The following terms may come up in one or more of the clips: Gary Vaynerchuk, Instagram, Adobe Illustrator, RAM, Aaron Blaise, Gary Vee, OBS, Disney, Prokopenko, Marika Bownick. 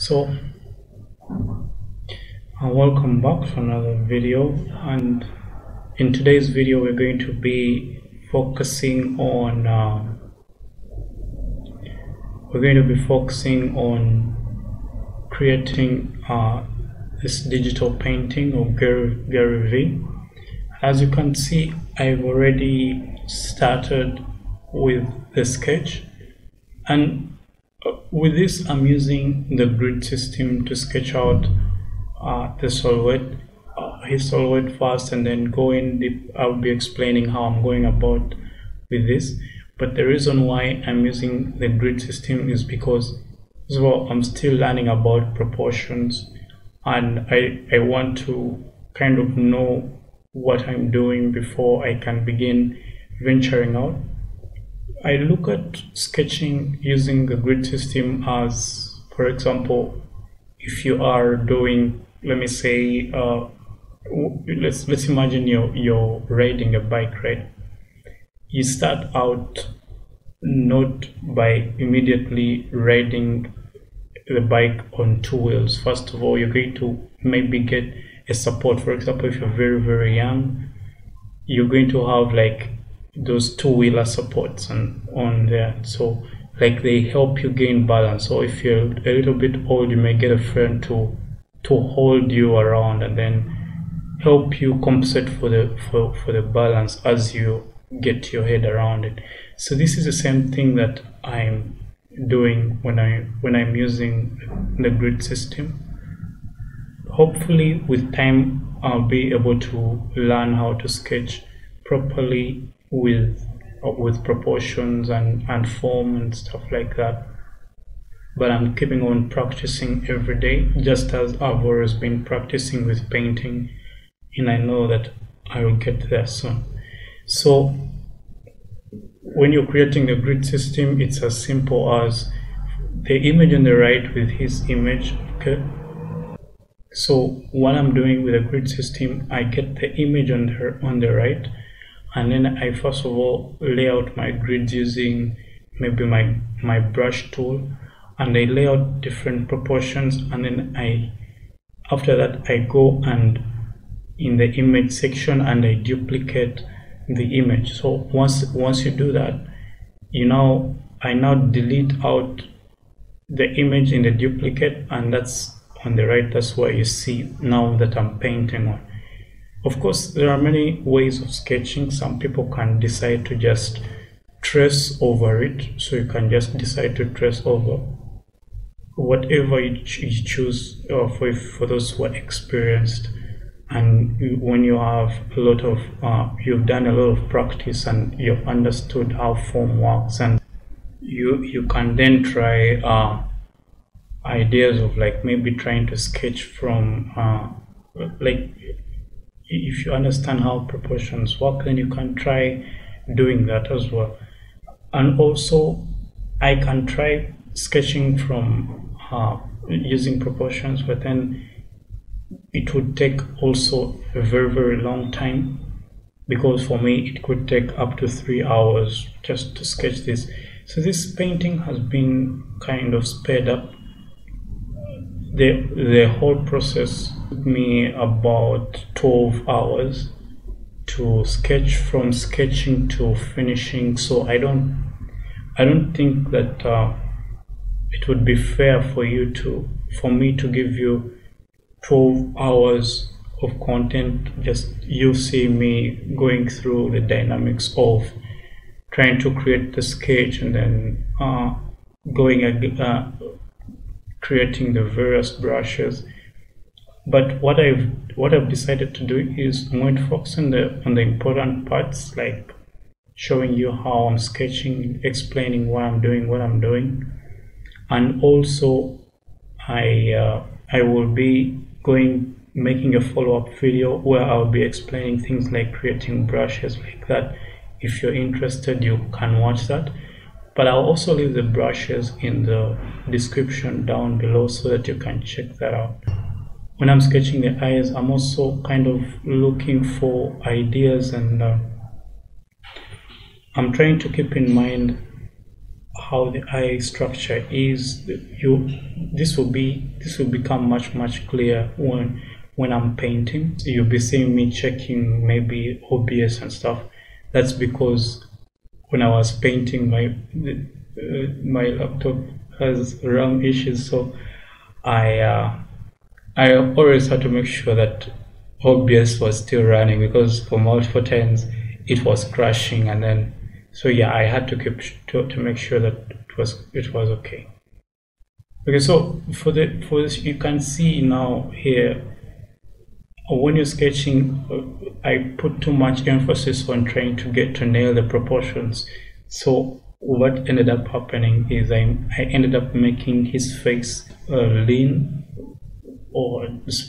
So welcome back for another video, and in today's video we're going to be focusing on creating this digital painting of Gary V. As you can see, I've already started with the sketch, and with this I'm using the grid system to sketch out the silhouette, his silhouette first, and then go in deep. I'll be explaining how I'm going about with this, but the reason why I'm using the grid system is because, as well, I'm still learning about proportions, and I want to kind of know what I'm doing before I can begin venturing out. I look at sketching using the grid system as, for example, if you are doing, let me say, let's imagine you're riding a bike, right? You start out not by immediately riding the bike on two wheels. First of all, you're going to maybe get a support. For example, if you're very young, you're going to have like those two-wheeler supports on there, so like they help you gain balance. So if you're a little bit old, you may get a friend to hold you around and then help you compensate for the balance as you get your head around it. So this is the same thing that I'm doing when I'm using the grid system. Hopefully with time I'll be able to learn how to sketch properly with proportions and form and stuff like that, but I'm keeping on practicing every day, just as I've always been practicing with painting, and I know that I will get there soon. So when you're creating the grid system, it's as simple as the image on the right with his image. Okay, so what I'm doing with a grid system, I get the image on the right, and then I first of all lay out my grids using maybe my brush tool, and I lay out different proportions, and then after that I go and in the image section and I duplicate the image. So once you do that, I now delete out the image in the duplicate, and that's on the right. That's where you see now that I'm painting on. Of course, there are many ways of sketching. Some people can decide to just trace over it, so you can just decide to trace over whatever you choose for those who are experienced, and when you have a lot of you've done a lot of practice and you've understood how form works, and you can then try ideas of like maybe trying to sketch from like, if you understand how proportions work, then you can try doing that as well. And also I can try sketching from using proportions, but then it would take also a very long time, because for me it could take up to 3 hours just to sketch this. So this painting has been kind of sped up. The whole process took me about 12 hours to sketch, from sketching to finishing. So I don't think that it would be fair for me to give you 12 hours of content. Just you see me going through the dynamics of trying to create the sketch, and then creating the various brushes. But what I've decided to do is I'm going to focus on the important parts, like showing you how I'm sketching, explaining what I'm doing, and also I will be making a follow-up video where I'll be explaining things like creating brushes like that. If you're interested, you can watch that, but I'll also leave the brushes in the description down below so that you can check that out. When I'm sketching the eyes, I'm also kind of looking for ideas, and I'm trying to keep in mind how the eye structure is, this will become much clearer when I'm painting. You'll be seeing me checking maybe OBS and stuff. That's because when I was painting, my laptop has RAM issues, so I always had to make sure that OBS was still running, because for multiple times it was crashing, and then so yeah, I had to keep to make sure that it was okay. Okay, so for this you can see now here, when you're sketching, I put too much emphasis on trying to nail the proportions. So what ended up happening is I ended up making his face lean,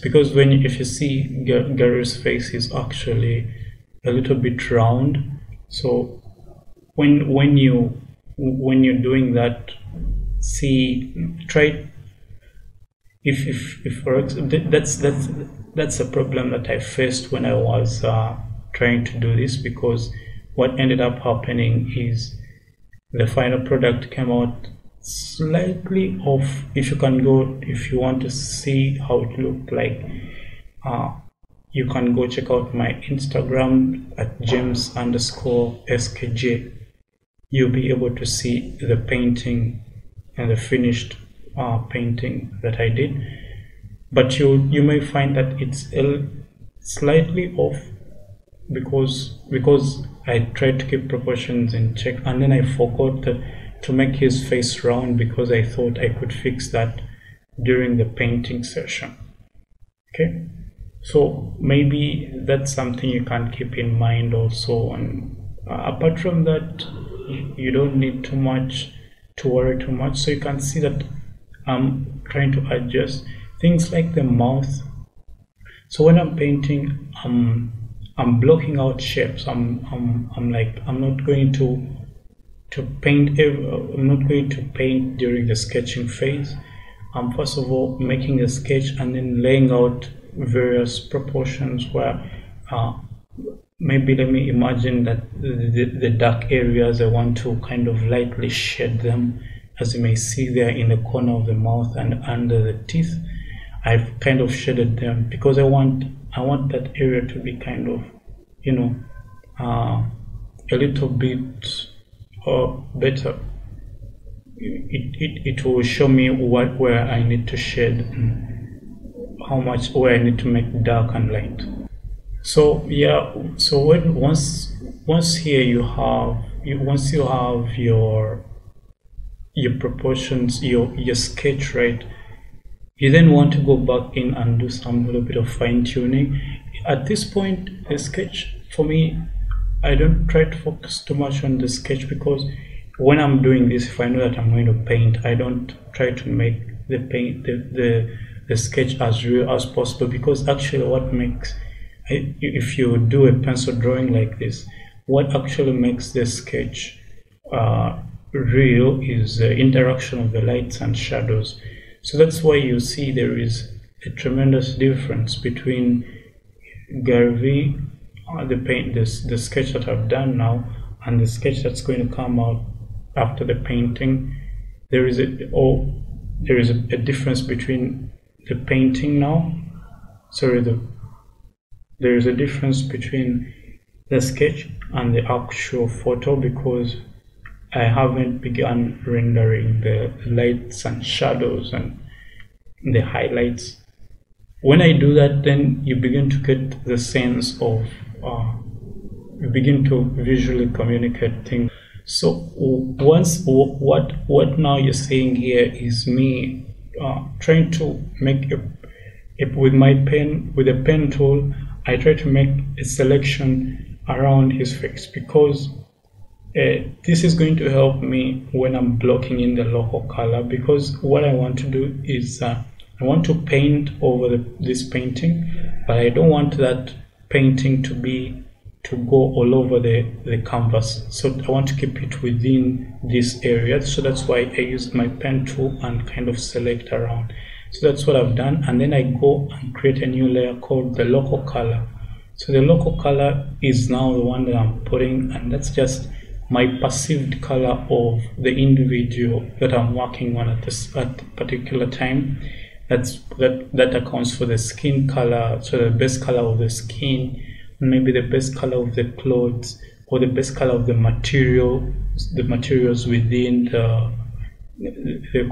because if you see Gary's face is actually a little bit round. So when you're doing that, try. If that's a problem that I faced when I was trying to do this, because what ended up happening is the final product came out slightly off. If you want to see how it looked like, you can go check out my Instagram at James_SKJ. You'll be able to see the painting and the finished painting that I did, but you may find that it's slightly off because I tried to keep proportions in check, and then I forgot to make his face round because I thought I could fix that during the painting session. Okay, so maybe that's something you can keep in mind also. And apart from that, you don't need to worry too much. So you can see that I'm trying to adjust things like the mouth. So when I'm painting, I'm blocking out shapes. I'm not going to paint during the sketching phase. I'm first of all making a sketch and then laying out various proportions where maybe let me imagine that the dark areas, I want to kind of lightly shade them. As you may see there in the corner of the mouth and under the teeth, I've kind of shaded them because I want that area to be kind of, you know, a little bit better. It will show me where I need to shade, how much, where I need to make dark and light. So yeah, so once you have your proportions, your sketch right, you then want to go back in and do some little bit of fine tuning. At this point, the sketch for me, I don't try to focus too much on the sketch, because when I'm doing this, if I know that I'm going to paint, I don't try to make the sketch as real as possible, because actually what makes, if you do a pencil drawing like this, what actually makes the sketch real is the interaction of the lights and shadows. So that's why you see there is a tremendous difference between Gary, the sketch that I've done now, and the sketch that's going to come out after the painting. There is a difference between the painting now. There is a difference between the sketch and the actual photo, because I haven't begun rendering the lights and shadows and the highlights. When I do that, then you begin to get the sense of, you begin to visually communicate things. So what now you're seeing here is me trying to make with a pen tool, I try to make a selection around his face, because this is going to help me when I'm blocking in the local color, because what I want to do is I want to paint over this painting, but I don't want that painting to go all over the canvas. So I want to keep it within this area. So that's why I use my pen tool and kind of select around. So that's what I've done, and then I go and create a new layer called the local color. So the local color is now the one that I'm putting, and that's just my perceived color of the individual that I'm working on at this particular time. That accounts for the skin color, so the base color of the skin, maybe the base color of the clothes, or the base color of the material, the materials within the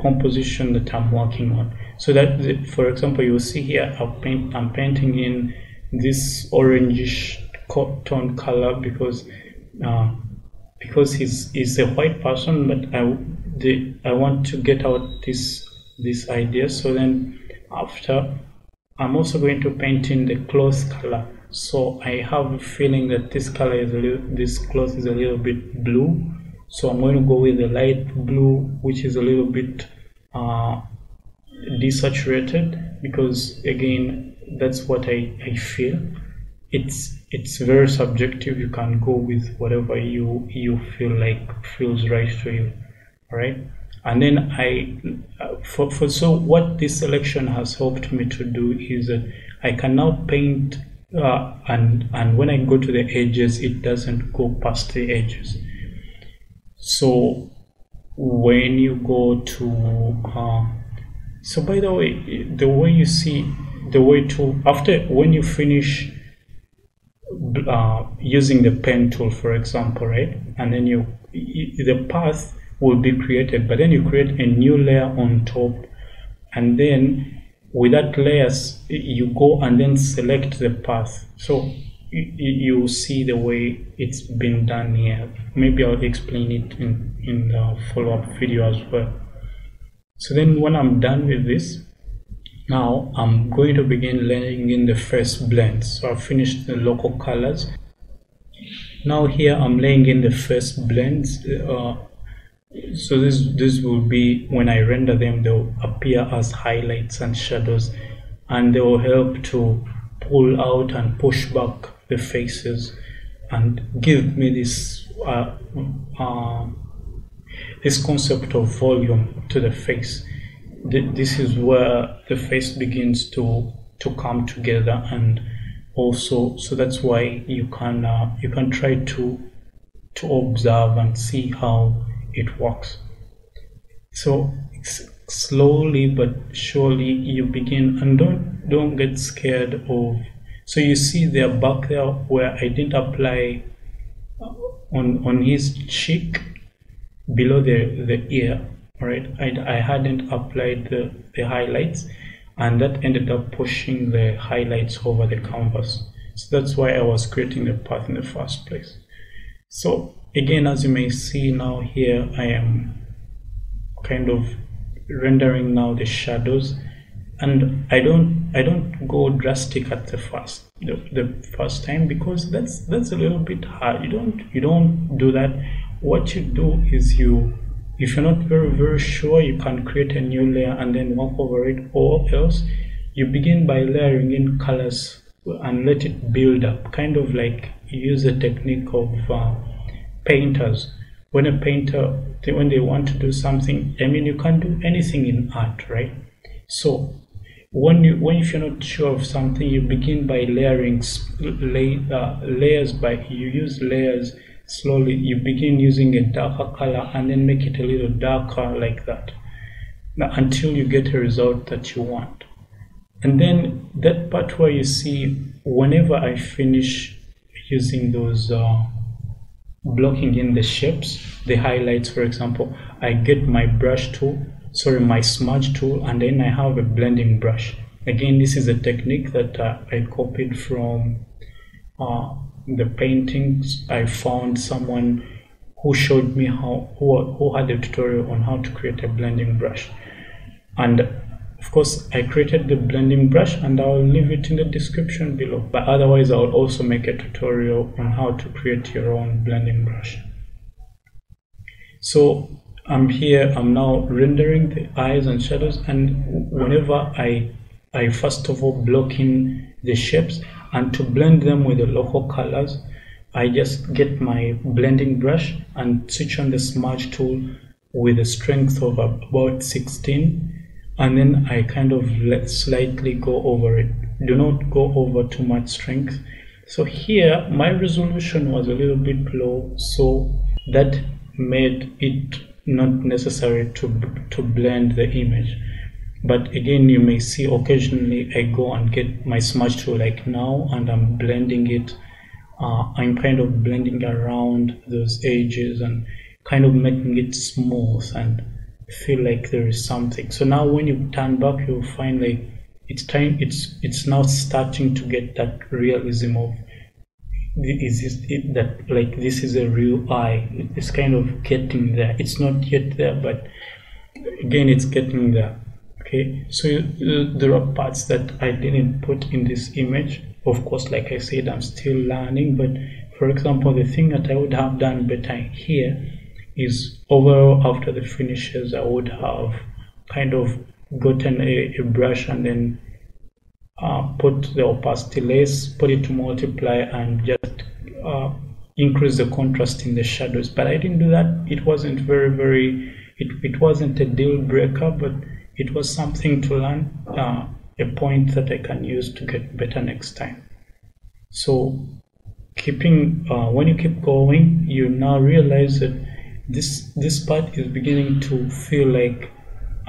composition that I'm working on. So that, for example, you'll see here I'm painting in this orangish tone color because he's a white person, but I want to get out this idea. So then after, I'm also going to paint in the clothes color. So I have a feeling that this cloth is a little bit blue, so I'm going to go with the light blue, which is a little bit desaturated, because again, that's what I feel. It's very subjective. You can go with whatever you feel like feels right to you, all right? And then so what this selection has helped me to do is that I can now paint, and when I go to the edges, it doesn't go past the edges. So when you go to, so by the way, when you finish using the pen tool, for example, right, and then the path will be created, but then you create a new layer on top, and then with that layers you go and then select the path. So you see the way it's been done here. Maybe I'll explain it in the follow-up video as well. So then when I'm done with this, now I'm going to begin laying in the first blend. So I've finished the local colors. Now here I'm laying in the first blends. So this will be, when I render them, they'll appear as highlights and shadows, and they will help to pull out and push back the faces and give me this this concept of volume to the face. This is where the face begins to come together, and also, so that's why you can try to observe and see how it works. So slowly but surely you begin, and don't get scared of. So you see there, back there where I didn't apply on his cheek below the ear, right? I hadn't applied the highlights, and that ended up pushing the highlights over the canvas. So that's why I was creating the path in the first place. So again, as you may see now here, I am kind of rendering now the shadows, and I don't go drastic at the first time, because that's a little bit hard. You don't do that. What you do is, if you're not very sure, you can create a new layer and then walk over it, or else you begin by layering in colors and let it build up, kind of like you use a technique of painters. When a painter, when they want to do something, I mean, you can't do anything in art, right? So if you're not sure of something, you begin by layering layers. You use layers slowly. You begin using a darker color and then make it a little darker like that, until you get a result that you want. And then that part where you see, whenever I finish using those blocking in the shapes, the highlights, for example, I get my smudge tool, and then I have a blending brush. Again, this is a technique that I copied from the paintings. I found someone who showed me who had a tutorial on how to create a blending brush, and of course I created the blending brush, and I'll leave it in the description below, but otherwise I'll also make a tutorial on how to create your own blending brush. So I'm now rendering the eyes and shadows, and whenever I first of all block in the shapes, and to blend them with the local colors, I just get my blending brush and switch on the smudge tool with a strength of about 16, and then I kind of slightly go over it. Do not go over too much strength. So here my resolution was a little bit low, so that made it not necessary to blend the image. But again, you may see occasionally I go and get my smudge tool like now, and I'm blending it. I'm kind of blending around those edges and kind of making it smooth and feel like there is something. So now when you turn back, you'll find like it's time, it's now starting to get that realism of that like this is a real eye. It's kind of getting there. It's not yet there, but again, it's getting there. Okay, so there are parts that I didn't put in this image. Of course, like I said, I'm still learning, but for example, the thing that I would have done better here is overall after the finishes, I would have kind of gotten a brush and then put the opacity less, put it to multiply, and just increase the contrast in the shadows. But I didn't do that. It wasn't very, it wasn't a deal breaker, but it was something to learn, a point that I can use to get better next time. So keeping, when you keep going, you now realize that this part is beginning to feel like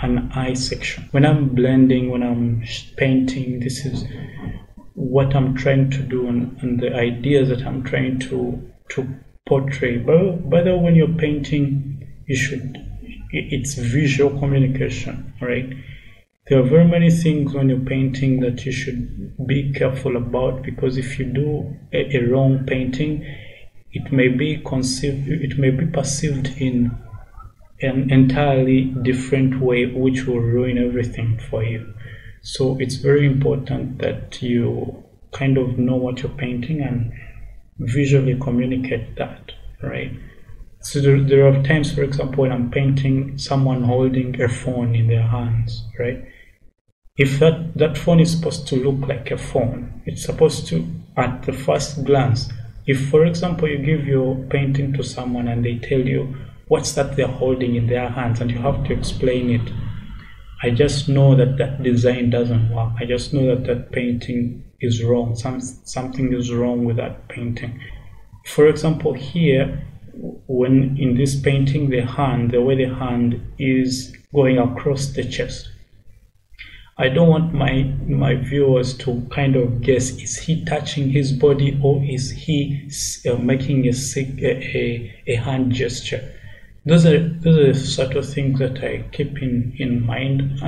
an eye section. When I'm blending, when I'm painting, this is what I'm trying to do and the ideas that I'm trying to portray. But by the way, when you're painting, you should, it's visual communication, right? There are very many things when you're painting that you should be careful about, because if you do a wrong painting, it may be conceived, it may be perceived in an entirely different way, which will ruin everything for you. So it's very important that you kind of know what you're painting and visually communicate that, right? So there are times, for example, when I'm painting someone holding a phone in their hands, right? If that phone is supposed to look like a phone, it's supposed to, at the first glance, if, for example, you give your painting to someone and they tell you what's that they're holding in their hands and you have to explain it, I just know that that design doesn't work. I just know that that painting is wrong. Something is wrong with that painting. For example, here, when in this painting, the hand, the way the hand is going across the chest, I don't want my viewers to kind of guess, is he touching his body or is he making a hand gesture? Those are the sort of things that I keep in mind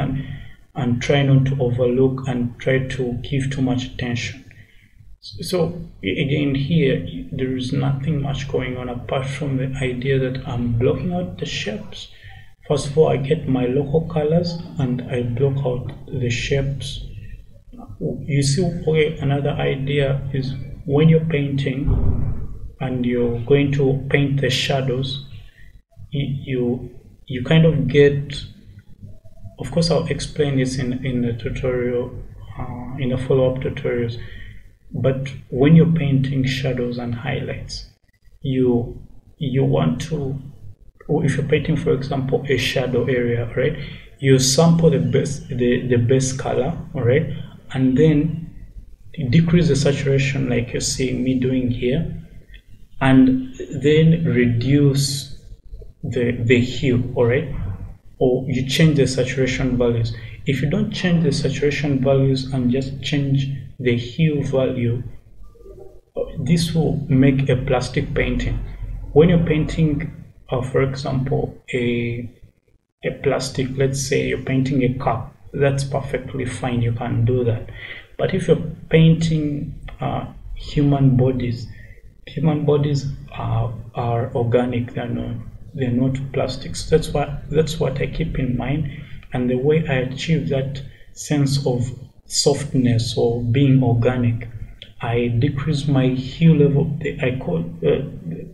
and try not to overlook and try to give too much attention. So again, here there is nothing much going on apart from the idea that I'm blocking out the shapes. First of all, I get my local colors and I block out the shapes. You see, okay, another idea is when you're painting and you're going to paint the shadows, you kind of get, of course I'll explain this in the tutorial, in the follow-up tutorials. But when you're painting shadows and highlights, you want to, if you're painting, for example, a shadow area, right? You sample the best color, all right, and then decrease the saturation, like you're seeing me doing here, and then reduce the hue, all right, or you change the saturation values. If you don't change the saturation values and just change the hue value, this will make a plastic painting. When you're painting, for example, a plastic, let's say you're painting a cup, that's perfectly fine, you can do that. But if you're painting human bodies are organic, they're not plastics. That's what I keep in mind, and the way I achieve that sense of softness or being organic, I decrease my hue level.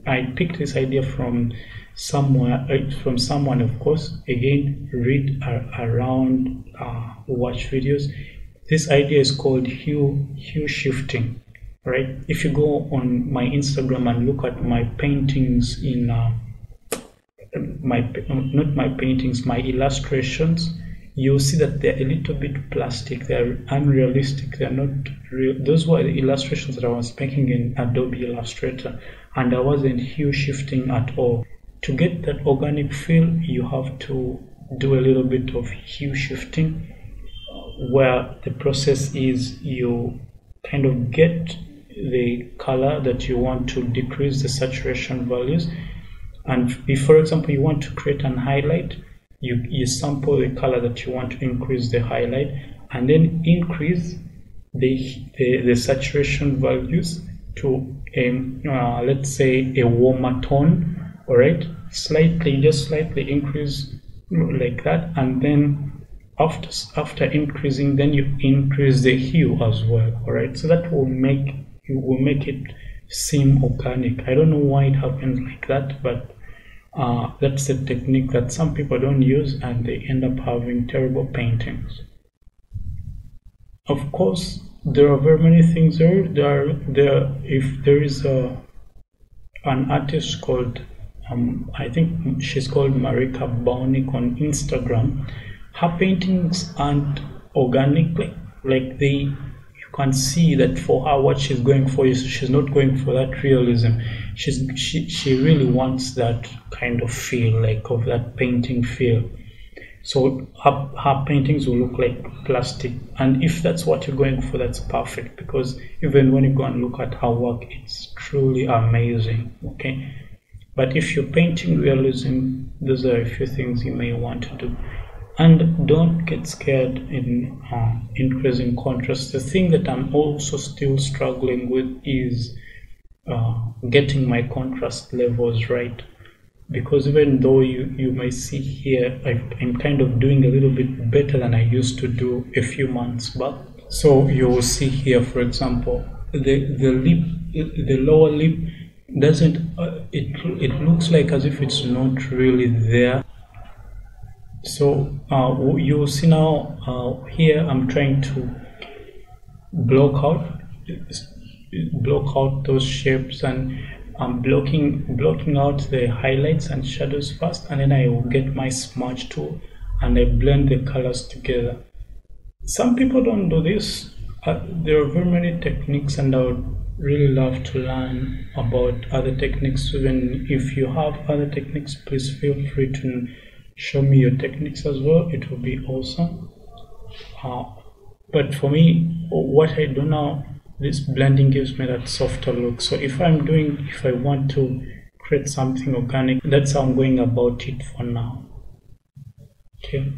I picked this idea from somewhere, of course. Again, read around, watch videos. This idea is called hue shifting, right? If you go on my Instagram and look at my paintings in my illustrations you see that they're a little bit plastic, they're unrealistic, they're not real. Those were the illustrations that I was making in Adobe Illustrator, and I wasn't hue shifting at all. To get that organic feel, you have to do a little bit of hue shifting, where the process is you kind of get the color that you want to decrease the saturation values. And if, for example, you want to create an highlight, you sample the color that you want to increase the highlight, and then increase the saturation values to let's say a warmer tone. All right, slightly, just slightly increase like that, and then after increasing, then you increase the hue as well. All right, so that will make it seem organic. I don't know why it happens like that, but that's a technique that some people don't use, and they end up having terrible paintings. Of course, there are very many things there. If there is an artist called, I think she's called Marika Bownick on Instagram. Her paintings aren't organic, like you can see that for her, what she's going for is she's not going for that realism. She really wants that kind of feel, like of that painting feel. So her paintings will look like plastic, and if that's what you're going for, that's perfect, because even when you go and look at her work, it's truly amazing. Okay, but if you're painting realism, those are a few things you may want to do. And don't get scared in increasing contrast. The thing that I'm also still struggling with is getting my contrast levels right, because even though you may see here, I'm kind of doing a little bit better than I used to do a few months back. So you will see here, for example, the lower lip doesn't. It looks like as if it's not really there. So you see now here I'm trying to block out those shapes, and I'm blocking out the highlights and shadows first, and then I will get my smudge tool and I blend the colors together. Some people don't do this. There are very many techniques, and I would really love to learn about other techniques. Even if you have other techniques, please feel free to show me your techniques as well. It will be awesome. But for me, what I do now, this blending gives me that softer look. So if I want to create something organic, that's how I'm going about it for now. Okay.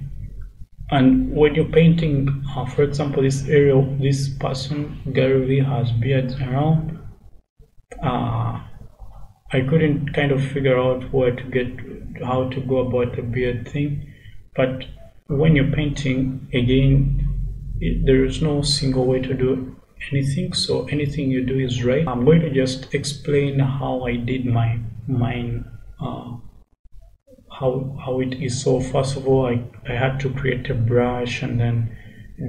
And when you're painting, for example, this area, this person Gary Vee has beards around. I couldn't kind of figure out how to go about the beard thing, but when you're painting, again, there is no single way to do anything, so anything you do is right. I'm going to just explain how I did mine, how it is. So first of all, I had to create a brush and then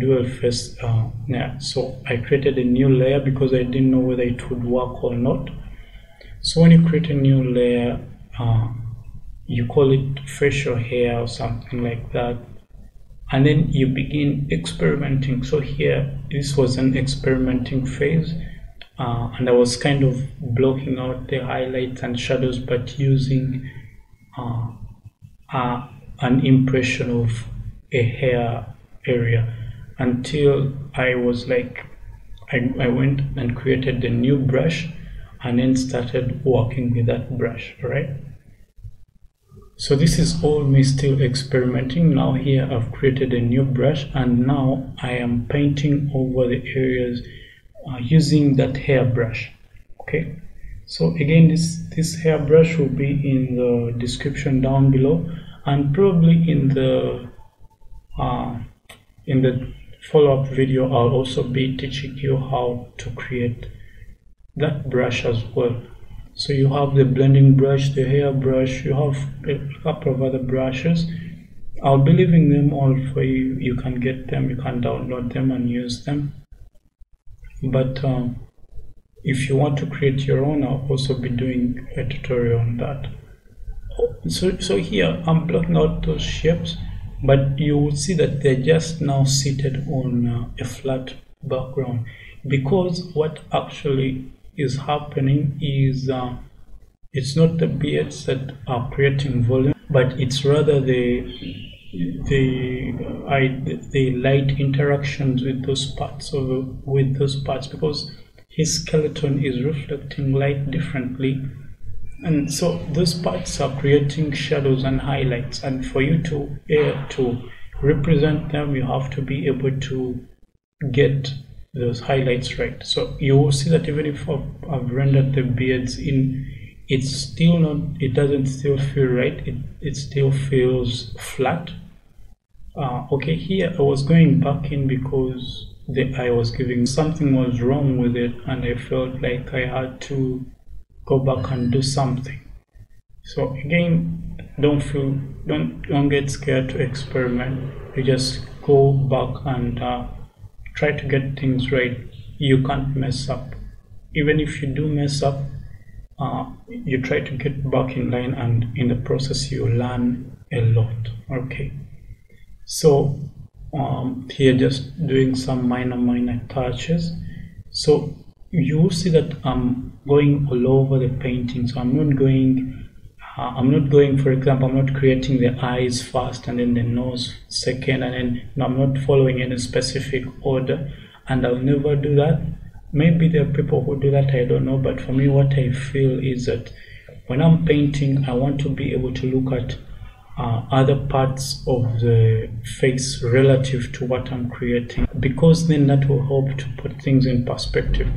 do a face. So I created a new layer because I didn't know whether it would work or not. So when you create a new layer, you call it facial hair or something like that, and then you begin experimenting. So here, this was an experimenting phase, and I was kind of blocking out the highlights and shadows, but using an impression of a hair area, until I was like, I went and created a new brush, and then started working with that brush, right? So this is all me still experimenting. Now here I've created a new brush, and now I am painting over the areas using that hairbrush. Okay, so again, this hairbrush will be in the description down below, and probably in the follow-up video I'll also be teaching you how to create that brush as well. So you have the blending brush, the hair brush, you have a couple of other brushes. I'll be leaving them all for you. You can get them, you can download them and use them. But if you want to create your own, I'll also be doing a tutorial on that. So here I'm blocking out those shapes, but you will see that they're just now seated on a flat background, because what actually is happening is it's not the beards that are creating volume, but it's rather the light interactions with those parts because his skeleton is reflecting light differently, and so those parts are creating shadows and highlights. And for you to represent them, you have to be able to get those highlights right. So you will see that even if I've rendered the beards in, it's still not, it doesn't still feel right, it still feels flat. Okay, here I was going back in because the eye was giving, something was wrong with it, and I felt like I had to go back and do something. So again, don't get scared to experiment. You just go back and try to get things right. You can't mess up. Even if you do mess up, you try to get back in line, and in the process you learn a lot. Okay, so here just doing some minor touches. So you see that I'm going all over the painting. So I'm not going, for example, I'm not creating the eyes first and then the nose second, and then I'm not following any specific order, and I'll never do that. Maybe there are people who do that, I don't know, but for me, what I feel is that when I'm painting, I want to be able to look at other parts of the face relative to what I'm creating, because then that will help to put things in perspective.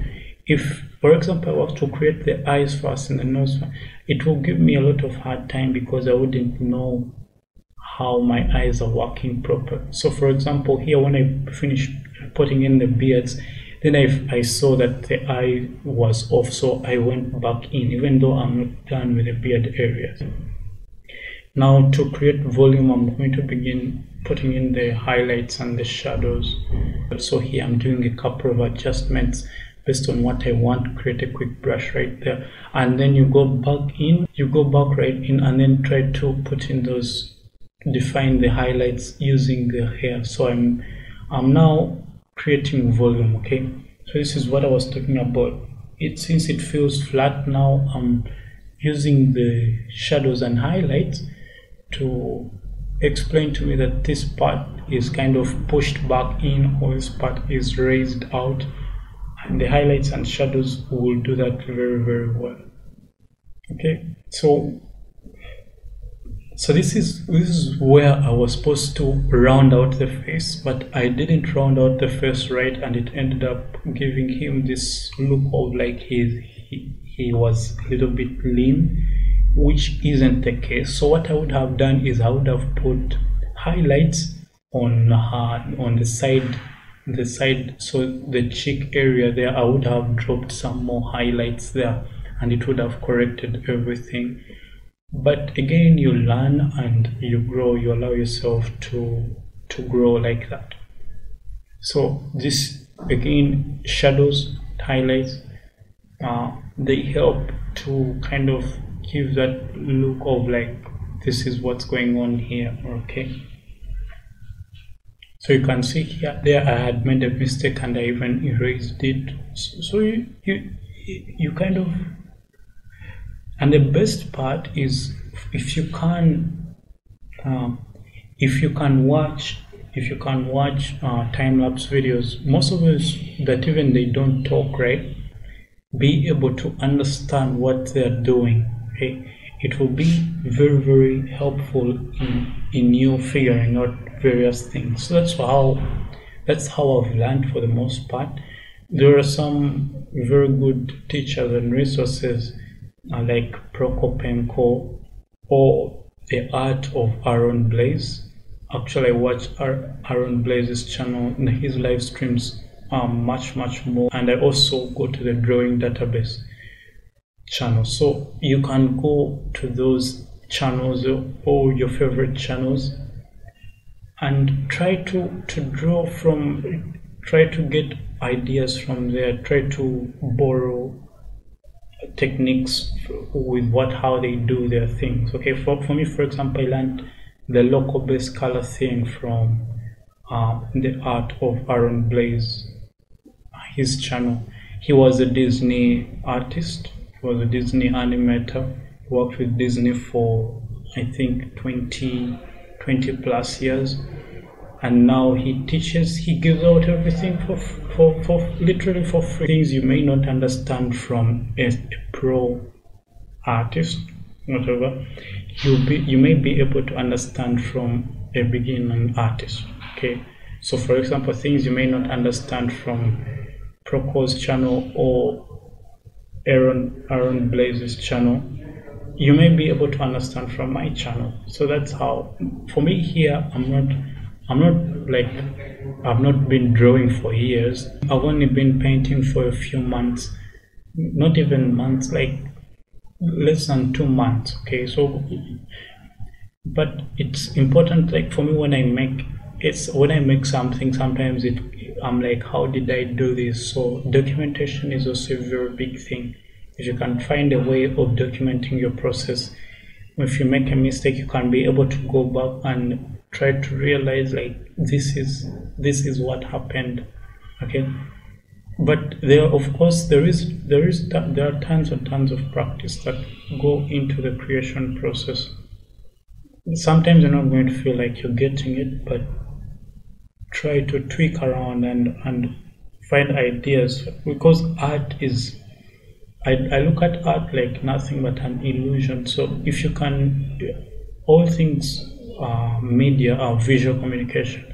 If, for example, I was to create the eyes first and the nose first, it will give me a lot of hard time because I wouldn't know how my eyes are working properly. So, for example, here when I finish putting in the beards, then I saw that the eye was off, so I went back in, even though I'm not done with the beard areas. Now to create volume, I'm going to begin putting in the highlights and the shadows. So here I'm doing a couple of adjustments based on what I want. Create a quick brush right there, and then you go back right in, and then try to put in those, define the highlights using the hair. So I'm now creating volume. Okay, so this is what I was talking about. It, since it feels flat now, I'm using the shadows and highlights to explain to me that this part is kind of pushed back in, or this part is raised out, and the highlights and shadows will do that very, very well. Okay, so this is where I was supposed to round out the face, but I didn't round out the face right, and it ended up giving him this look of like he was a little bit lean, which isn't the case. So what I would have done is I would have put highlights on the side, so the cheek area there, I would have dropped some more highlights there, and it would have corrected everything. But again, you learn and you grow, you allow yourself to grow like that. So this again, shadows, highlights, they help to kind of give that look of like, this is what's going on here. Okay, so you can see here, there I had made a mistake and I even erased it. So you kind of, and the best part is if you can watch time-lapse videos, most of us that even they don't talk right, be able to understand what they're doing. Okay, it will be very, very helpful in you figuring out various things. So that's how I've learned for the most part. There are some very good teachers and resources like Prokopenko or The Art of Aaron Blaise. Actually, I watch Aaron Blaise's channel and his live streams are much more, and I also go to the Drawing Database channel. So you can go to those channels or your favorite channels and try to draw from, try to get ideas from there, try to borrow techniques with how they do their things. Okay, for me, for example, I learned the local base color theme from the art of Aaron Blaise, his channel. He was a Disney artist, he was a Disney animator, he worked with Disney for I think 20 plus years, and now he teaches, he gives out everything for literally for free. Things you may not understand from a pro artist, whatever, you may be able to understand from a beginning artist. Okay, so for example, things you may not understand from Proco's channel or Aaron Blaise's channel, you may be able to understand from my channel. So that's how, for me here, I've not been drawing for years. I've only been painting for a few months, not even months, like less than 2 months. Okay, so but it's important, like for me, when I make something, sometimes I'm like, how did I do this? So documentation is also a very big thing. If you can find a way of documenting your process, if you make a mistake, you can be able to go back and try to realize, like, this is what happened. Okay, but there, of course, there are tons and tons of practice that go into the creation process. Sometimes you're not going to feel like you're getting it, but try to tweak around and find ideas, because art is, I look at art like nothing but an illusion. So if you can, all things media are visual communication.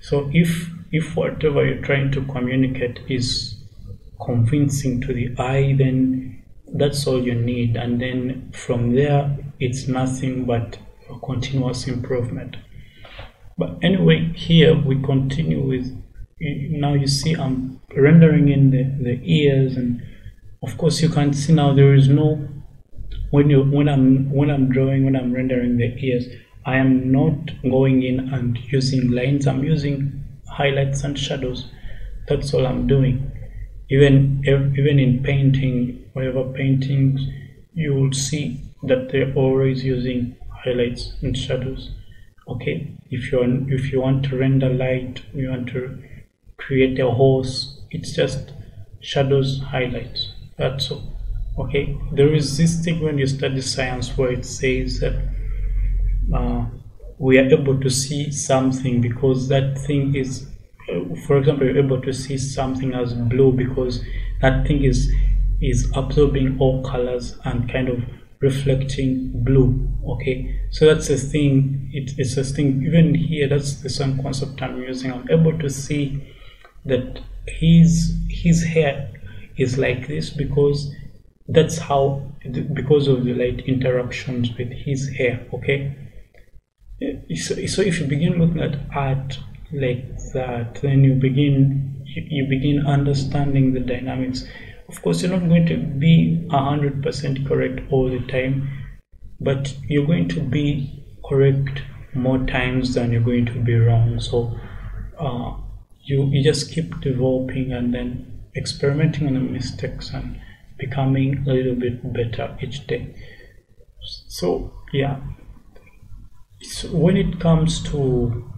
So if whatever you're trying to communicate is convincing to the eye, then that's all you need, and then from there it's nothing but a continuous improvement. But anyway, here we continue with, now you see I'm rendering in the ears, and of course you can see now there is no, when I'm drawing, when I'm rendering the ears, I am not going in and using lines, I'm using highlights and shadows. That's all I'm doing. Even in painting, whatever paintings, you will see that they're always using highlights and shadows. Okay, if you want to render light, you want to create a horse, it's just shadows, highlights. That's all. Okay, there is this thing when you study science where it says that we are able to see something because that thing is, for example, you're able to see something as blue because that thing is absorbing all colors and kind of reflecting blue. Okay, so that's a thing, it's a thing. Even here, that's the same concept I'm using. I'm able to see that his hair is like this because that's how, because of the light interactions with his hair. Okay, so if you begin looking at art like that, then you begin understanding the dynamics. Of course, you're not going to be 100% correct all the time, but you're going to be correct more times than you're going to be wrong. So you just keep developing and then experimenting on the mistakes and becoming a little bit better each day. So yeah, so when it comes to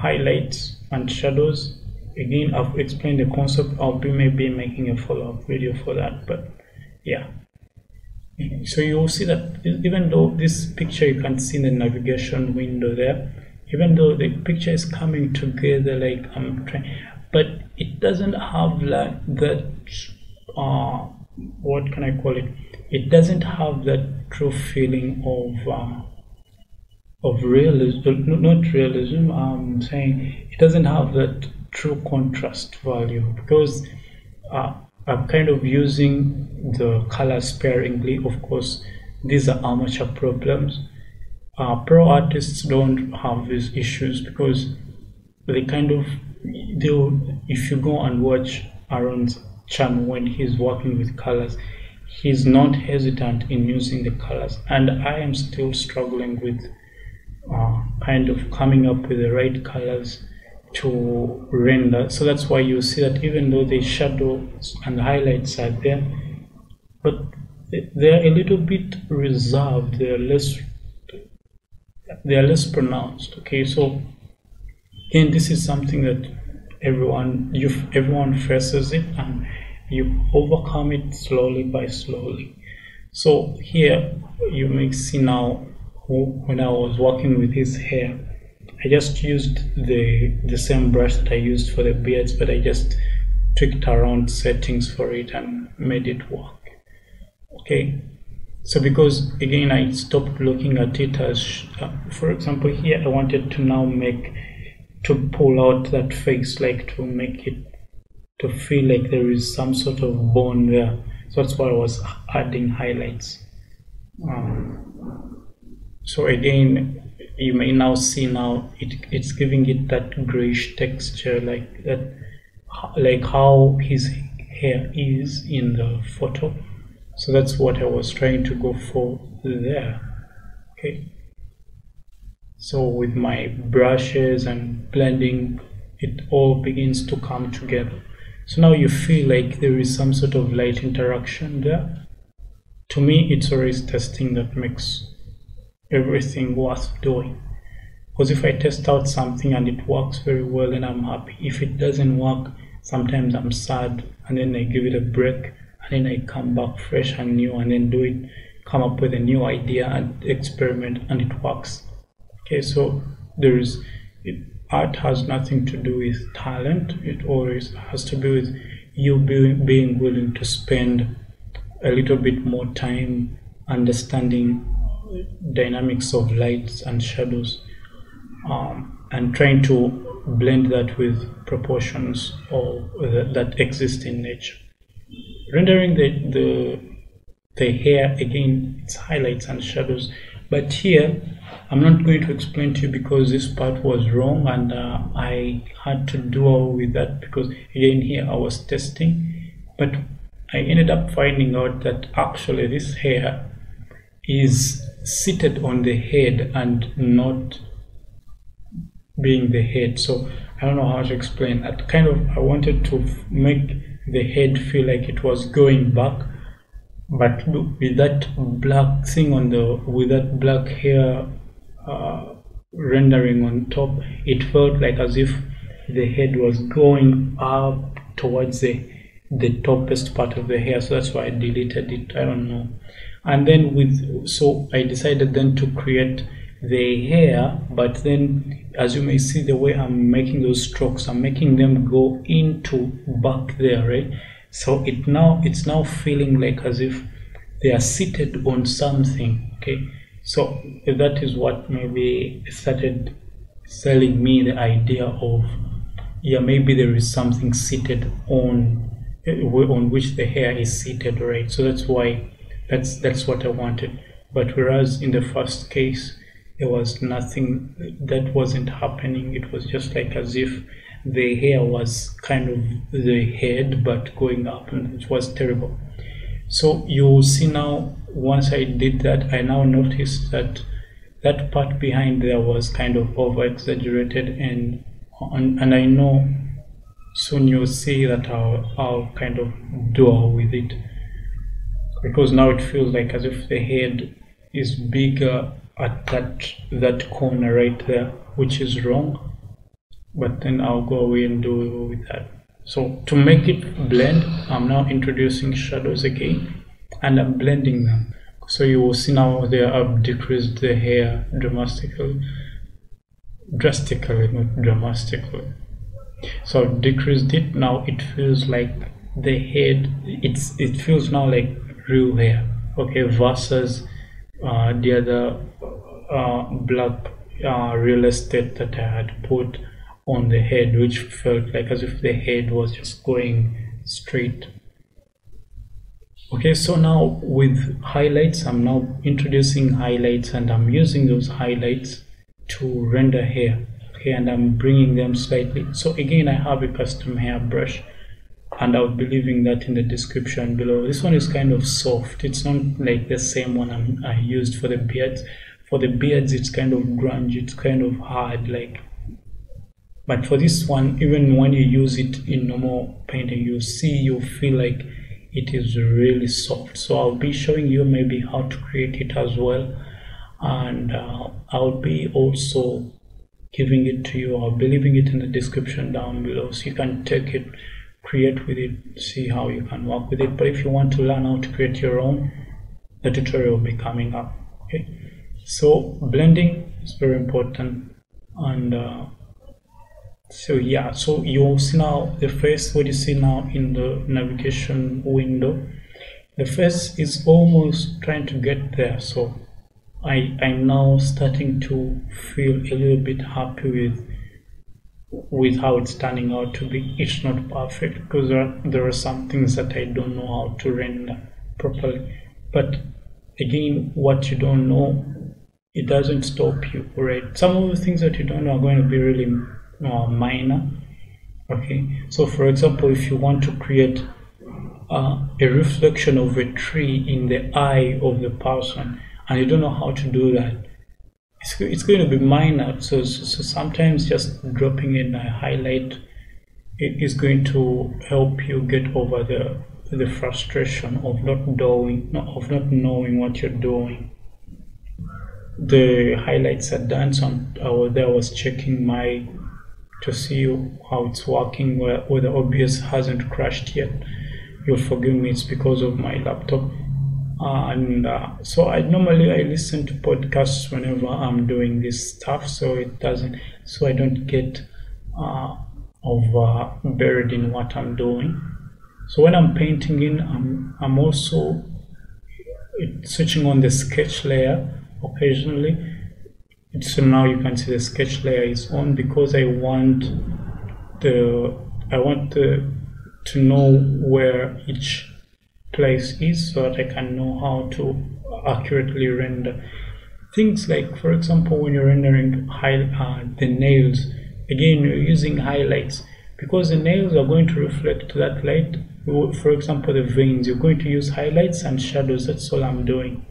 highlights and shadows, again, I've explained the concept. I'll be maybe making a follow-up video for that, but yeah. So you'll see that even though this picture, you can see in the navigation window there, even though the picture is coming together like I'm trying, but it doesn't have like that, what can I call it? It doesn't have that true feeling of realism, not realism, I'm saying it doesn't have that true contrast value, because I'm kind of using the color sparingly. Of course, these are amateur problems. Pro artists don't have these issues because they kind of, if you go and watch Aaron's channel when he's working with colors, he's not hesitant in using the colors, and I am still struggling with kind of coming up with the right colors to render. So that's why you see that even though the shadows and highlights are there, but they're a little bit reserved, they're less they are less pronounced. Okay, so again, this is something that everyone faces it, and you overcome it slowly. So here you may see now, when I was working with his hair, I just used the same brush that I used for the beards, but I just tweaked around settings for it and made it work. Okay, so because again I stopped looking at it as, for example, here I wanted to now pull out that face, like to make it to feel like there is some sort of bone there. So that's why I was adding highlights. So again, you may now see now it's giving it that grayish texture, like that, like how his hair is in the photo. So that's what I was trying to go for there. Okay, so with my brushes and blending, it all begins to come together. So now you feel like there is some sort of light interaction there. To me, it's always testing that makes everything worth doing, because if I test out something and it works very well, then I'm happy. If it doesn't work, sometimes I'm sad, and then I give it a break, and then I come back fresh and new, and then do it, come up with a new idea and experiment, and it works. Okay, so there is art has nothing to do with talent. It always has to do with you being willing to spend a little bit more time understanding dynamics of lights and shadows, and trying to blend that with proportions of that exist in nature. Rendering the hair, again, it's highlights and shadows, but here I'm not going to explain to you because this part was wrong, and I had to do all with that because again here I was testing, but I ended up finding out that actually this hair is seated on the head and not being the head. So I don't know how to explain that. Kind of, I wanted to make the head feel like it was going back, but with that black thing on the, with that black hair rendering on top, it felt like as if the head was going up towards the topest part of the hair. So that's why I deleted it. I don't know. And then so I decided then to create the hair, but then as you may see, the way I'm making those strokes, I'm making them go into back there, right? So it's now feeling like as if they are seated on something. Okay, so that is what maybe started selling me the idea of, yeah, maybe there is something seated on which the hair is seated, right? So that's why that's what I wanted. But whereas in the first case there was nothing, that wasn't happening. It was just like as if the hair was kind of the head but going up, and it was terrible. So you see now, once I did that, I now noticed that that part behind there was kind of over exaggerated, and I know soon you'll see that I'll kind of do all with it, because now it feels like as if the head is bigger at that corner right there, which is wrong, but then I'll go away and do with that. So to make it blend, I'm now introducing shadows again, and I'm blending them. So you will see now there I've decreased the hair drastically, not dramatically. So I've decreased it. Now it feels like the head, it feels now like real hair, okay, versus the other black real estate that I had put on the head, which felt like as if the head was just going straight. Okay, so now with highlights, I'm now introducing highlights, and I'm using those highlights to render hair. Okay, and I'm bringing them slightly. So again, I have a custom hairbrush, and I'll be leaving that in the description below. This one is kind of soft. It's not like the same one I used for the beards. For the beards, it's kind of grunge, it's kind of hard, like. But for this one, even when you use it in normal painting, you feel like it is really soft. So I'll be showing you maybe how to create it as well, and I'll be also giving it to you or believing it in the description down below, so you can take it, create with it, see how you can work with it. But if you want to learn how to create your own, the tutorial will be coming up. Okay, so blending is very important. And so yeah, so you'll see now the face, what you see now in the navigation window, the face is almost trying to get there. So I'm now starting to feel a little bit happy with how it's turning out to be. It's not perfect because there are some things that I don't know how to render properly, but again, what you don't know, it doesn't stop you, right? Some of the things that you don't know are going to be really minor. Okay, so for example, if you want to create a reflection of a tree in the eye of the person, and you don't know how to do that, it's going to be minor. So sometimes just dropping in a highlight, it is going to help you get over the frustration of not knowing what you're doing. The highlights are done, so I was checking to see how it's working, whether OBS hasn't crashed yet. You'll forgive me, it's because of my laptop. And so I normally listen to podcasts whenever I'm doing this stuff, so I don't get buried in what I'm doing. So when I'm painting in, I'm also switching on the sketch layer occasionally. So now you can see the sketch layer is on, because I want to know where each place is, so that I can know how to accurately render things. Like for example, when you're rendering the nails, again you're using highlights, because the nails are going to reflect that light. For example, the veins, you're going to use highlights and shadows. That's all I'm doing.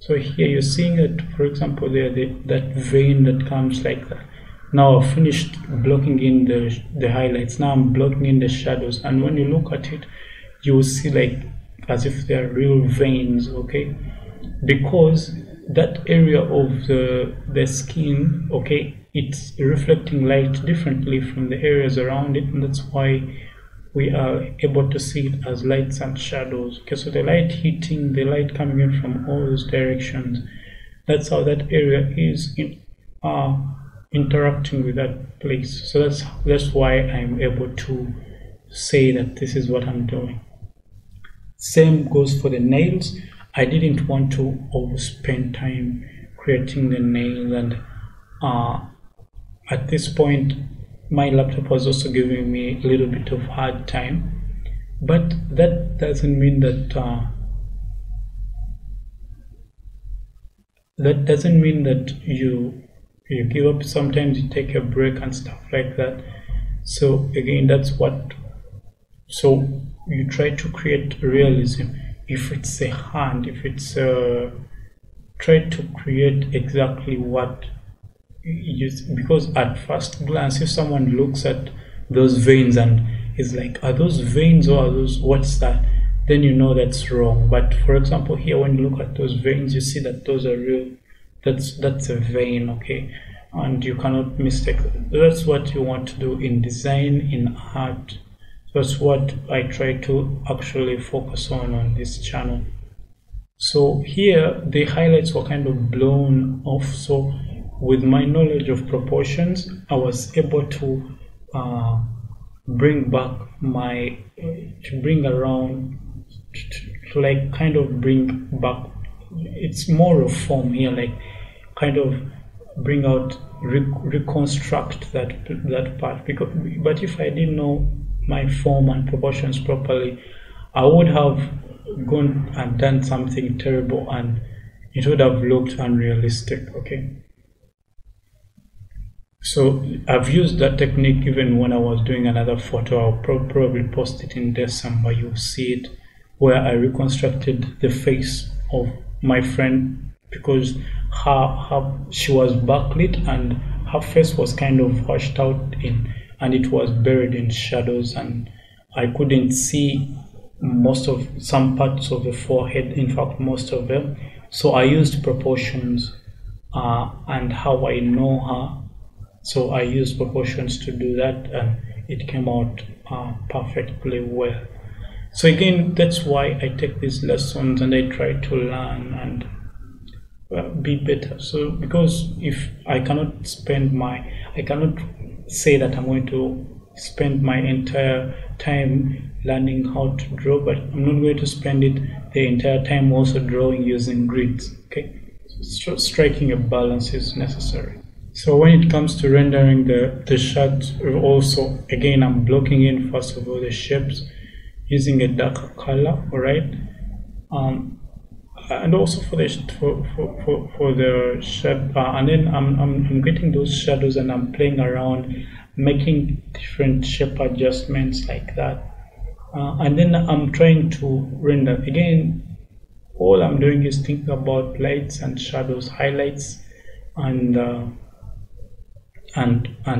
So here you're seeing that, for example, there that vein that comes like that. Now I've finished blocking in the highlights. Now I'm blocking in the shadows, and when you look at it, you will see like as if they are real veins, okay? Because that area of the skin, okay, it's reflecting light differently from the areas around it, and that's why we are able to see it as lights and shadows. Okay, so the light coming in from all those directions, that's how that area is interacting with that place. So that's why I'm able to say that this is what I'm doing. Same goes for the nails. I didn't want to overspend time creating the nails, and at this point my laptop was also giving me a little bit of hard time, but that doesn't mean that you give up. Sometimes you take a break and stuff like that. So again, so you try to create realism. If it's a hand, if it's try to create exactly what you, because at first glance, if someone looks at those veins and is like, are those veins or are those, what's that, then you know that's wrong. But for example, here when you look at those veins, you see that those are real. That's a vein, okay, and you cannot mistake that. That's what you want to do in design, in art. That's what I try to actually focus on this channel. So here the highlights were kind of blown off, so with my knowledge of proportions, I was able to bring back, it's more of form here, like kind of bring out, reconstruct that part. Because, but if I didn't know my form and proportions properly, I would have gone and done something terrible, and it would have looked unrealistic. Okay, so I've used that technique even when I was doing another photo. I'll probably post it in December. You'll see it, where I reconstructed the face of my friend, because she was backlit and her face was kind of washed out in, and it was buried in shadows, and I couldn't see some parts of the forehead, in fact most of them. So I used proportions and how I know her. So I used proportions to do that, and it came out perfectly well. So again, that's why I take these lessons and I try to learn and be better. So because if I cannot spend my, I cannot say that I'm going to spend my entire time learning how to draw, but I'm not going to spend it the entire time also drawing using grids. Okay, so striking a balance is necessary. So when it comes to rendering the shirts, also again I'm blocking in first of all the shapes using a darker color, all right, and also for the shape, and then I'm getting those shadows and I'm playing around, making different shape adjustments like that, and then I'm trying to render. Again, all I'm doing is thinking about lights and shadows, highlights and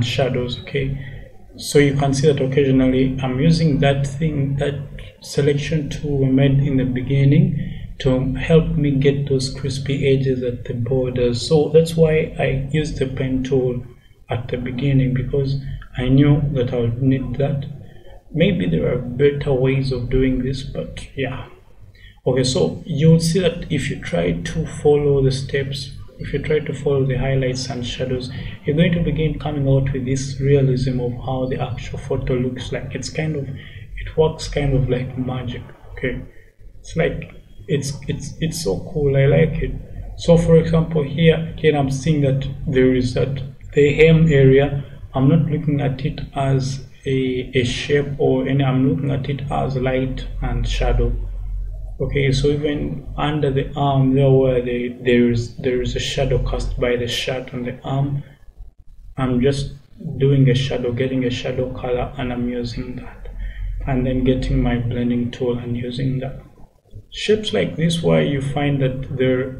shadows. Okay, so you can see that occasionally I'm using that thing, that selection tool we made in the beginning, to help me get those crispy edges at the borders. So that's why I used the pen tool at the beginning, because I knew that I would need that. Maybe there are better ways of doing this, but yeah. Okay, so you'll see that if you try to follow the steps, if you try to follow the highlights and shadows, you're going to begin coming out with this realism of how the actual photo looks like. It's kind of, it works kind of like magic. Okay, it's like it's so cool, I like it. So for example, here again I'm seeing that there is that the hem area. I'm not looking at it as a shape or any, I'm looking at it as light and shadow. Okay, so even under the arm there, where there is a shadow cast by the shirt on the arm, I'm just doing a shadow, getting a shadow color, and I'm using that, and then getting my blending tool and using that. Shapes like this, why you find that there,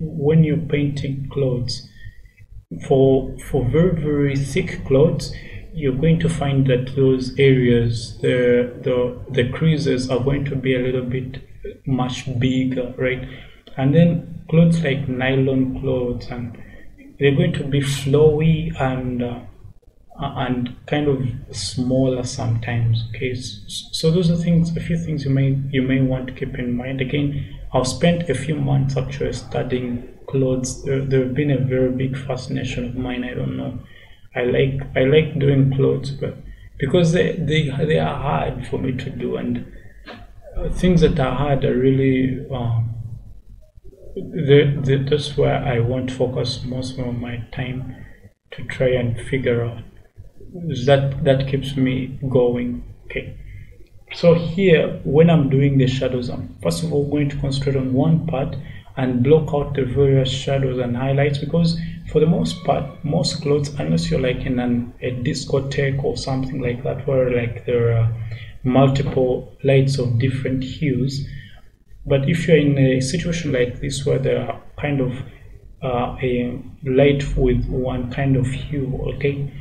when you're painting clothes, for very, very thick clothes, you're going to find that those areas, the creases are going to be a little bit much bigger, right? And then clothes like nylon clothes, and they're going to be flowy and kind of smaller sometimes. Okay, so those are things, a few things you may want to keep in mind. Again, I've spent a few months actually studying clothes. There's been a very big fascination of mine. I don't know, I like doing clothes, but because they are hard for me to do, and things that are hard are really that's where I want to focus most of my time, to try and figure out. That keeps me going. Okay, so here when I'm doing the shadows, I'm first of all going to concentrate on one part and block out the various shadows and highlights, because for the most part, most clothes, unless you're like in a discotheque or something like that, where like there are multiple lights of different hues, but if you're in a situation like this where there are kind of a light with one kind of hue, okay,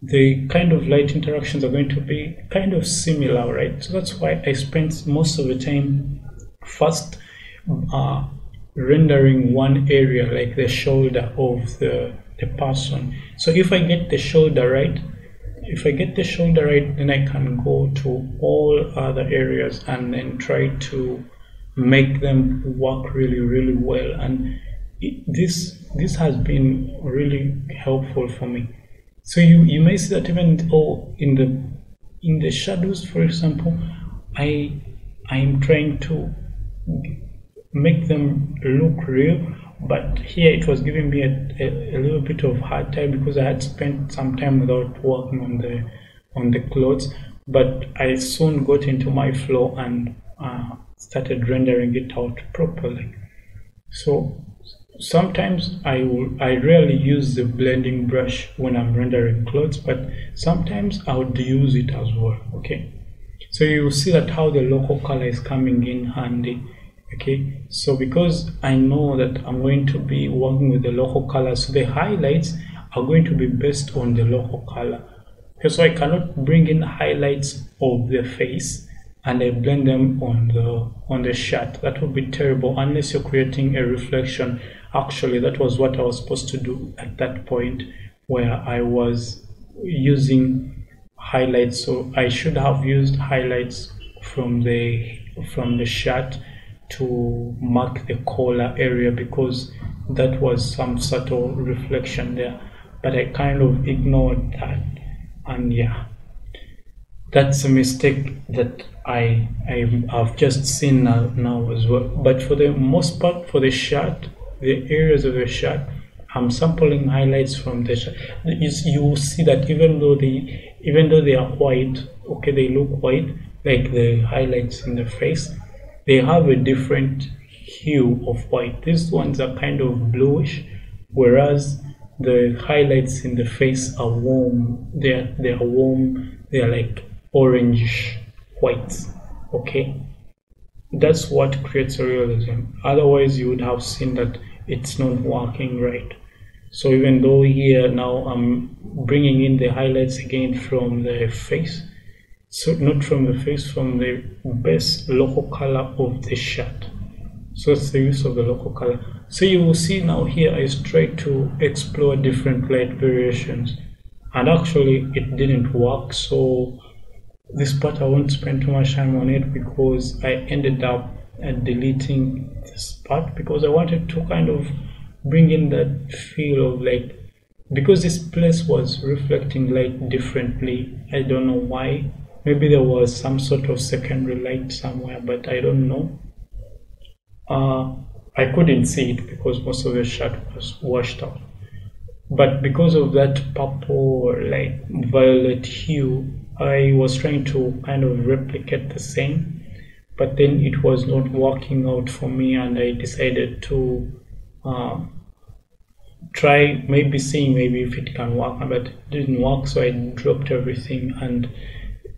the kind of light interactions are going to be kind of similar, right? So that's why I spent most of the time first rendering one area, like the shoulder of the person. So if I get the shoulder right, then I can go to all other areas and then try to make them work really, really well. And this has been really helpful for me. So you may see that even in the shadows, for example, I am trying to make them look real, but here it was giving me a little bit of hard time, because I had spent some time without working on the clothes, but I soon got into my flow and started rendering it out properly. So sometimes I rarely use the blending brush when I'm rendering clothes, but sometimes I would use it as well. Okay, so you will see that how the local color is coming in handy. Okay, so because I know that I'm going to be working with the local color, so the highlights are going to be based on the local color. Okay, so I cannot bring in highlights of the face and I blend them on the shirt. That would be terrible unless you're creating a reflection. Actually, that was what I was supposed to do at that point, where I was using highlights. So I should have used highlights from the shirt to mark the collar area, because that was some subtle reflection there, but I kind of ignored that. And yeah, that's a mistake that I've just seen now as well. But for the most part, for the shirt, the areas of the shirt, I'm sampling highlights from the shirt. You will see that even though they are white, okay, they look white, like the highlights in the face, they have a different hue of white. These ones are kind of bluish, whereas the highlights in the face are warm. They are warm. They are like orange white. Okay, that's what creates a realism. Otherwise, you would have seen that it's not working right. So even though here now I'm bringing in the highlights again from the face, so not from the face, from the best local color of the shirt. So that's the use of the local color. So you will see now here I tried to explore different light variations, and actually it didn't work. So this part I won't spend too much time on it, because I ended up deleting this part, because I wanted to kind of bring in that feel of like, because this place was reflecting light differently. I don't know why. Maybe there was some sort of secondary light somewhere, but I don't know. I couldn't see it because most of the shirt was washed out, but because of that purple or like violet hue, I was trying to kind of replicate the same, but then it was not working out for me, and I decided to try maybe if it can work, but it didn't work. So I dropped everything and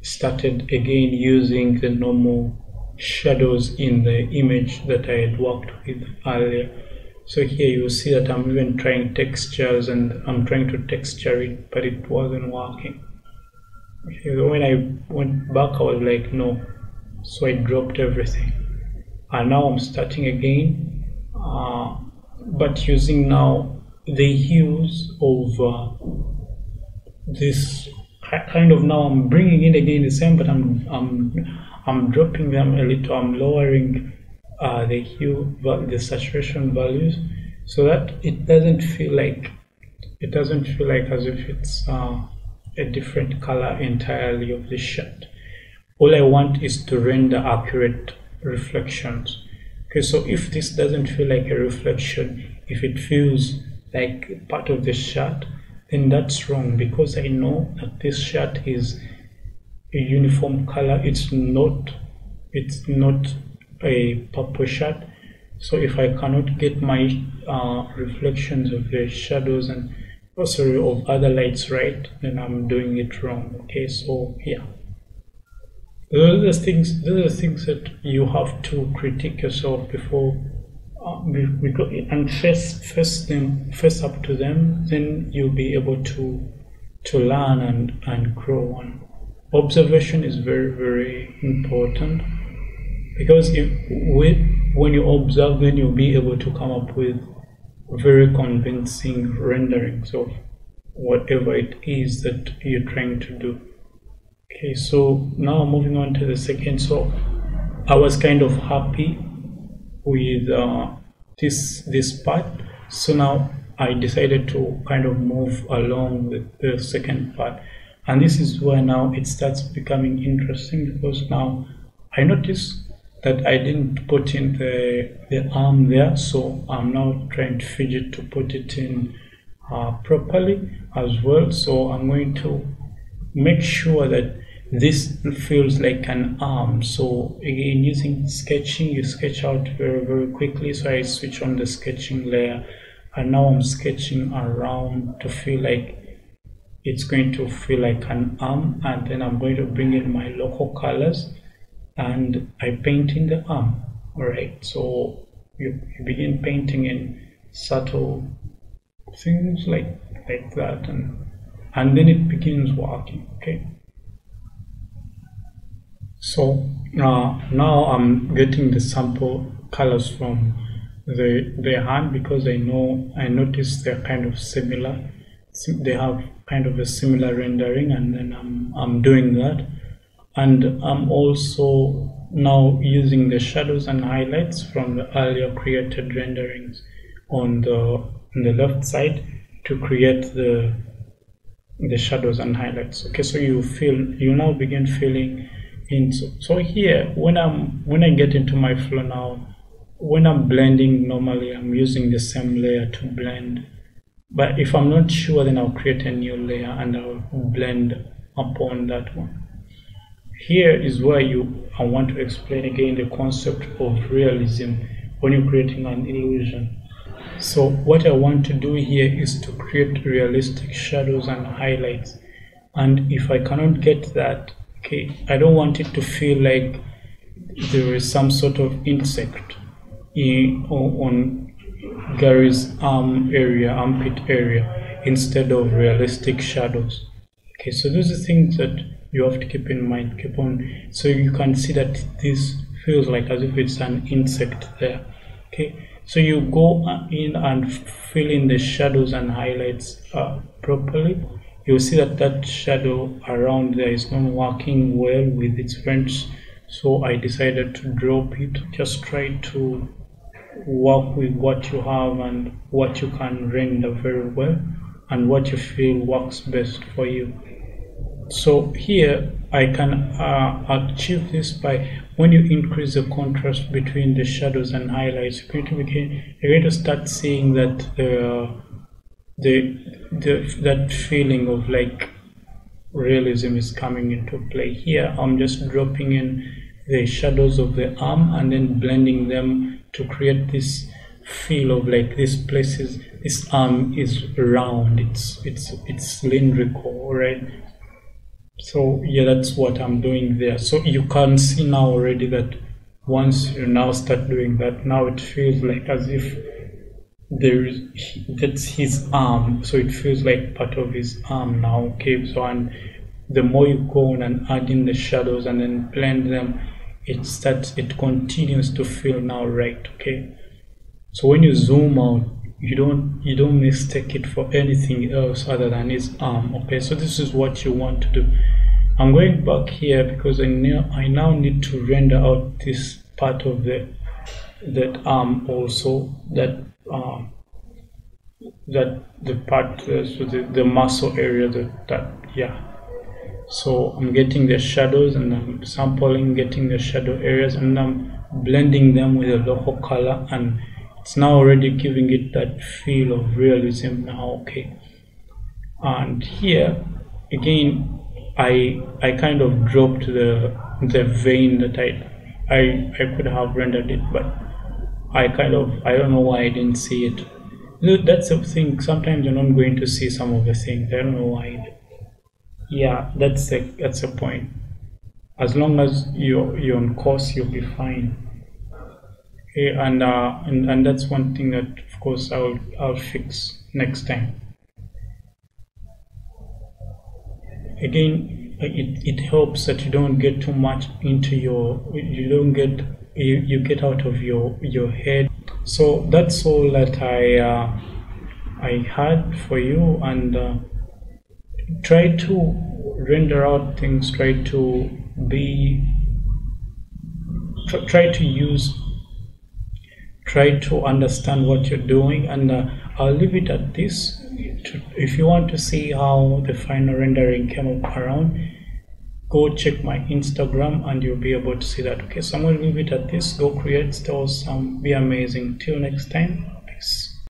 started again using the normal shadows in the image that I had worked with earlier. So here you see that I'm even trying textures, and I'm trying to texture it, but it wasn't working. When I went back, I was like, no. So I dropped everything, and now I'm starting again, but using now the hues of this kind of, now I'm bringing in again the same, but I'm dropping them a little. I'm lowering the hue, the saturation values, so that it doesn't feel like as if it's a different color entirely of the shirt. All I want is to render accurate reflections. Okay, so if this doesn't feel like a reflection, if it feels like part of the shirt, then that's wrong, because I know that this shirt is a uniform color. It's not a purple shirt. So if I cannot get my reflections of the shadows and of other lights right, then I'm doing it wrong. Okay, so yeah, those are things that you have to critique yourself before, and face up to them. Then you'll be able to learn and grow on. Observation is very, very important, because when you observe, then you'll be able to come up with very convincing renderings of whatever it is that you're trying to do. Okay, so now moving on to the second. So I was kind of happy with this part, so now I decided to kind of move along with the second part. And this is where now it starts becoming interesting, because now I noticed that I didn't put in the arm there, so I'm now trying to fidget to put it in properly as well. So I'm going to make sure that this feels like an arm. So again, using sketching, you sketch out very, very quickly. So I switch on the sketching layer, and now I'm sketching around to feel like it's going to feel like an arm, and then I'm going to bring in my local colors and I paint in the arm. All right, so you begin painting in subtle things like that, and then it begins working. Okay, So now I'm getting the sample colors from the hand because I noticed they're kind of similar. They have kind of a similar rendering, and then I'm doing that, and I'm also now using the shadows and highlights from the earlier created renderings on the left side to create the shadows and highlights. Okay, so you now begin feeling in. So here when I get into my flow now, when I'm blending normally, I'm using the same layer to blend, but if I'm not sure, then I'll create a new layer and I'll blend upon that one. Here is where I want to explain again the concept of realism when you're creating an illusion. So what I want to do here is to create realistic shadows and highlights, and if I cannot get that, okay, I don't want it to feel like there is some sort of insect on Gary's armpit area instead of realistic shadows. Okay, so those are things that you have to keep in mind, so you can see that this feels like as if it's an insect there. Okay, so you go in and fill in the shadows and highlights properly. You'll see that that shadow around there is not working well with its friends, so I decided to drop it. Just try to work with what you have and what you can render very well and what you feel works best for you. So here I can achieve this by, when you increase the contrast between the shadows and highlights, you're going to start seeing that that feeling of like realism is coming into play. Here I'm just dropping in the shadows of the arm and then blending them to create this feel of like this arm is round, it's cylindrical, right? So yeah, that's what I'm doing there. So you can see now already that once you now start doing that, now it feels like as if that's his arm, so it feels like part of his arm now. Okay, so and the more you go on and add in the shadows and then blend them, it continues to feel now right. Okay, so when you zoom out, you don't mistake it for anything else other than his arm. Okay, so this is what you want to do. I'm going back here because I now need to render out this part of that arm also, the muscle area, yeah. So I'm getting the shadows and I'm sampling, getting the shadow areas, and I'm blending them with a local color, and it's now already giving it that feel of realism now. Okay, and here again I kind of dropped the vein that I could have rendered it, but I don't know why I didn't see it. That's the thing, sometimes you're not going to see some of the things, I don't know why. Yeah, that's a point. As long as you're on course, you'll be fine. Okay, and that's one thing that of course I'll fix next time. Again, it helps that you don't get too much into you get out of your head. So that's all that I had for you, and try to render out things. Try to understand what you're doing, and I'll leave it at this. If you want to see how the final rendering came up around, go check my Instagram and you'll be able to see that. Okay, so I'm going to leave it at this. Go create, store some, be amazing. Till next time.